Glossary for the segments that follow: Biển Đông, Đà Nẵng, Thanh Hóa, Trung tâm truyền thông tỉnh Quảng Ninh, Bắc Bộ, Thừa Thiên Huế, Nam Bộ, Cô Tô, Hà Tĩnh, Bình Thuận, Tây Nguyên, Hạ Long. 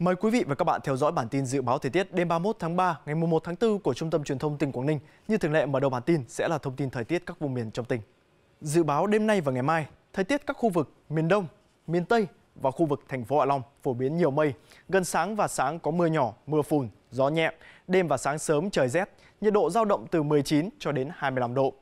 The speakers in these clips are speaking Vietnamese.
Mời quý vị và các bạn theo dõi bản tin dự báo thời tiết đêm 31 tháng 3 ngày 1 tháng 4 của Trung tâm truyền thông tỉnh Quảng Ninh. Như thường lệ, mở đầu bản tin sẽ là thông tin thời tiết các vùng miền trong tỉnh. Dự báo đêm nay và ngày mai, thời tiết các khu vực miền Đông, miền Tây và khu vực thành phố Hạ Long phổ biến nhiều mây. Gần sáng và sáng có mưa nhỏ, mưa phùn, gió nhẹ. Đêm và sáng sớm trời rét, nhiệt độ dao động từ 19 cho đến 25 độ.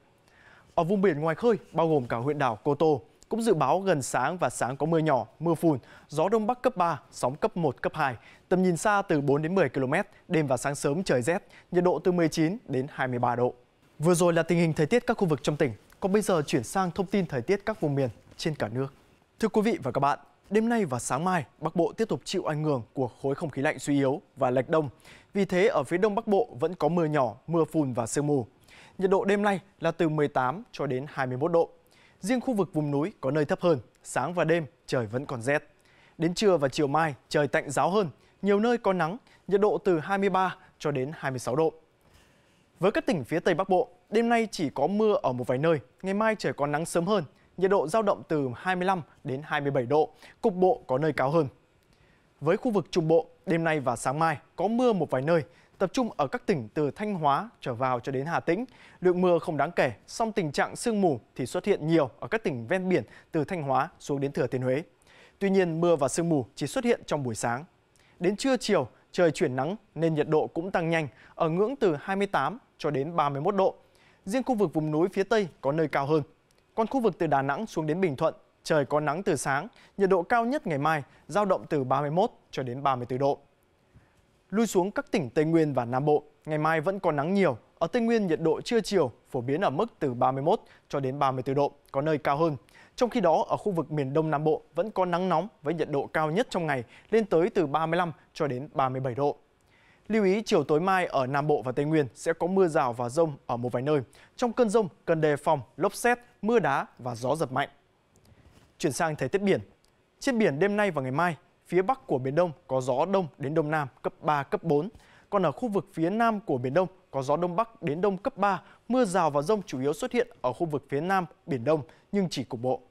Ở vùng biển ngoài khơi, bao gồm cả huyện đảo Cô Tô, cũng dự báo gần sáng và sáng có mưa nhỏ, mưa phùn, gió đông bắc cấp 3, sóng cấp 1, cấp 2, tầm nhìn xa từ 4 đến 10 km, đêm và sáng sớm trời rét, nhiệt độ từ 19 đến 23 độ. Vừa rồi là tình hình thời tiết các khu vực trong tỉnh, còn bây giờ chuyển sang thông tin thời tiết các vùng miền trên cả nước. Thưa quý vị và các bạn, đêm nay và sáng mai, Bắc Bộ tiếp tục chịu ảnh hưởng của khối không khí lạnh suy yếu và lệch đông. Vì thế ở phía đông Bắc Bộ vẫn có mưa nhỏ, mưa phùn và sương mù. Nhiệt độ đêm nay là từ 18 cho đến 21 độ. Riêng khu vực vùng núi có nơi thấp hơn, sáng và đêm trời vẫn còn rét. Đến trưa và chiều mai trời tạnh ráo hơn, nhiều nơi có nắng, nhiệt độ từ 23 cho đến 26 độ. Với các tỉnh phía Tây Bắc Bộ, đêm nay chỉ có mưa ở một vài nơi, ngày mai trời có nắng sớm hơn, nhiệt độ dao động từ 25 đến 27 độ, cục bộ có nơi cao hơn. Với khu vực Trung Bộ, đêm nay và sáng mai có mưa một vài nơi, tập trung ở các tỉnh từ Thanh Hóa trở vào cho đến Hà Tĩnh. Lượng mưa không đáng kể, song tình trạng sương mù thì xuất hiện nhiều ở các tỉnh ven biển từ Thanh Hóa xuống đến Thừa Thiên Huế. Tuy nhiên, mưa và sương mù chỉ xuất hiện trong buổi sáng. Đến trưa chiều, trời chuyển nắng nên nhiệt độ cũng tăng nhanh, ở ngưỡng từ 28 cho đến 31 độ. Riêng khu vực vùng núi phía Tây có nơi cao hơn. Còn khu vực từ Đà Nẵng xuống đến Bình Thuận, trời có nắng từ sáng, nhiệt độ cao nhất ngày mai dao động từ 31 cho đến 34 độ. Lui xuống các tỉnh Tây Nguyên và Nam Bộ, ngày mai vẫn có nắng nhiều. Ở Tây Nguyên, nhiệt độ trưa chiều phổ biến ở mức từ 31 cho đến 34 độ, có nơi cao hơn. Trong khi đó, ở khu vực miền Đông Nam Bộ vẫn có nắng nóng với nhiệt độ cao nhất trong ngày lên tới từ 35 cho đến 37 độ. Lưu ý chiều tối mai ở Nam Bộ và Tây Nguyên sẽ có mưa rào và dông ở một vài nơi. Trong cơn dông cần đề phòng lốc sét, mưa đá và gió giật mạnh. Chuyển sang thời tiết biển. Trên biển đêm nay và ngày mai, phía bắc của Biển Đông có gió đông đến đông nam cấp 3, cấp 4. Còn ở khu vực phía nam của Biển Đông có gió đông bắc đến đông cấp 3. Mưa rào và dông chủ yếu xuất hiện ở khu vực phía nam Biển Đông nhưng chỉ cục bộ.